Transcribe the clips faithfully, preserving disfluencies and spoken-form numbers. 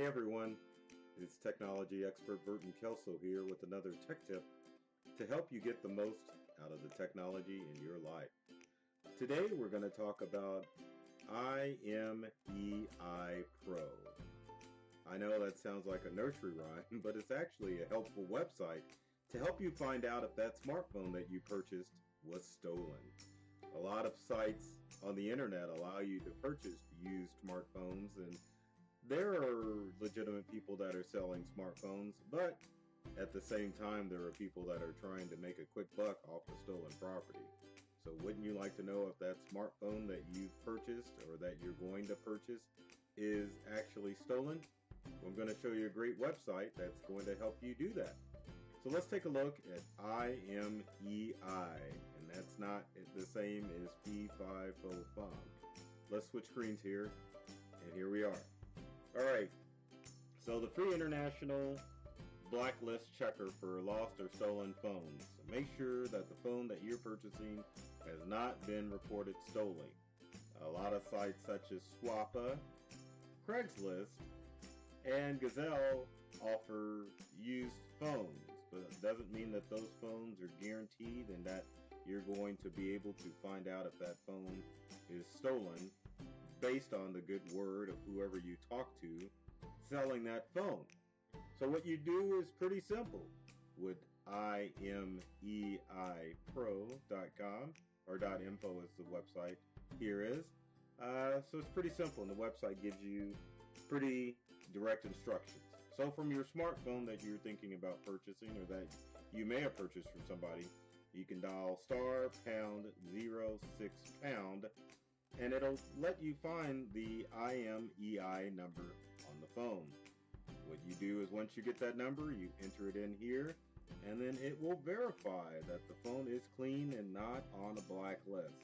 Hey everyone, it's technology expert Burton Kelso here with another tech tip to help you get the most out of the technology in your life. Today we're going to talk about I M E I Pro. I know that sounds like a nursery rhyme, but it's actually a helpful website to help you find out if that smartphone that you purchased was stolen. A lot of sites on the internet allow you to purchase used smartphones, and there are legitimate people that are selling smartphones, but at the same time there are people that are trying to make a quick buck off of stolen property. So wouldn't you like to know if that smartphone that you've purchased or that you're going to purchase is actually stolen? I'm going to show you a great website that's going to help you do that. So let's take a look at I M E I, and that's not the same as P five oh five. Let's switch screens here, and here we are. Alright, so the free international blacklist checker for lost or stolen phones. So make sure that the phone that you're purchasing has not been reported stolen. A lot of sites such as Swappa, Craigslist, and Gazelle offer used phones, but it doesn't mean that those phones are guaranteed and that you're going to be able to find out if that phone is stolen based on the good word of whoever you talk to selling that phone. So what you do is pretty simple. With I M E I Pro dot com or .info is the website here is. Uh, so it's pretty simple, and the website gives you pretty direct instructions. So from your smartphone that you're thinking about purchasing or that you may have purchased from somebody, you can dial star pound zero six pound and it'll let you find the I M E I number on the phone. What you do is once you get that number, you enter it in here, and then it will verify that the phone is clean and not on a blacklist.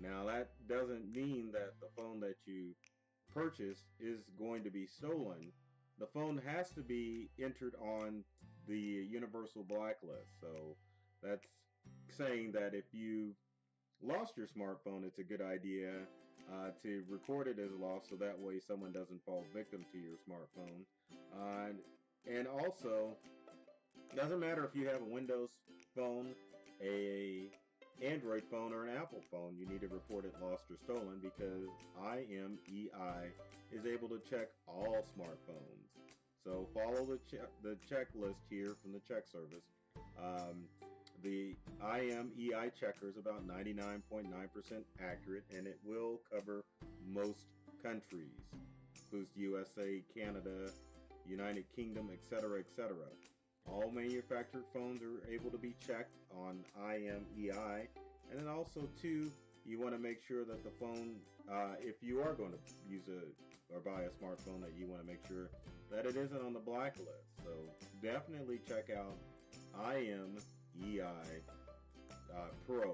Now that doesn't mean that the phone that you purchased is going to be stolen. The phone has to be entered on the universal blacklist. So that's saying that if you lost your smartphone, it's a good idea uh, to record it as lost, so that way someone doesn't fall victim to your smartphone. Uh, and, and also, it doesn't matter if you have a Windows phone, a Android phone, or an Apple phone, you need to report it lost or stolen, because I M E I is able to check all smartphones. So follow the, che the checklist here from the check service. Um, The I M E I checker is about ninety-nine point nine percent accurate, and it will cover most countries, includes the U S A, Canada, United Kingdom, et cetera, et cetera. All manufactured phones are able to be checked on I M E I, and then also too, you want to make sure that the phone, uh, if you are going to use a or buy a smartphone, that you want to make sure that it isn't on the blacklist. So definitely check out I M E I Pro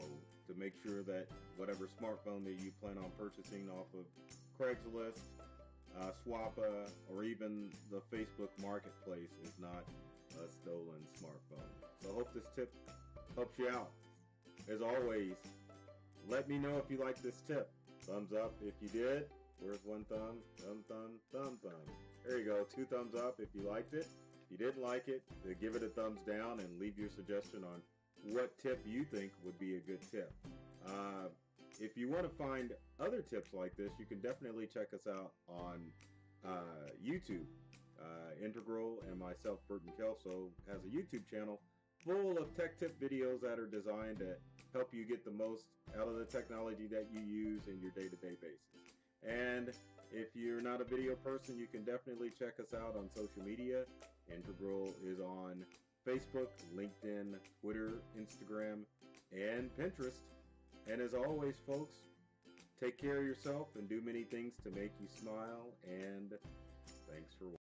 to make sure that whatever smartphone that you plan on purchasing off of Craigslist, uh, Swappa, or even the Facebook Marketplace is not a stolen smartphone. So I hope this tip helps you out. As always, let me know if you like this tip. Thumbs up if you did. Where's one thumb? Thumb, thumb, thumb, thumb. There you go. Two thumbs up if you liked it. If you didn't like it, give it a thumbs down and leave your suggestion on what tip you think would be a good tip. Uh, if you want to find other tips like this, you can definitely check us out on uh, YouTube. Uh, Integral and myself, Burton Kelso, has a YouTube channel full of tech tip videos that are designed to help you get the most out of the technology that you use in your day-to-day basis. And if you're not a video person, you can definitely check us out on social media. Integral is on Facebook, LinkedIn, Twitter, Instagram, and Pinterest. And as always, folks, take care of yourself and do many things to make you smile. And thanks for watching.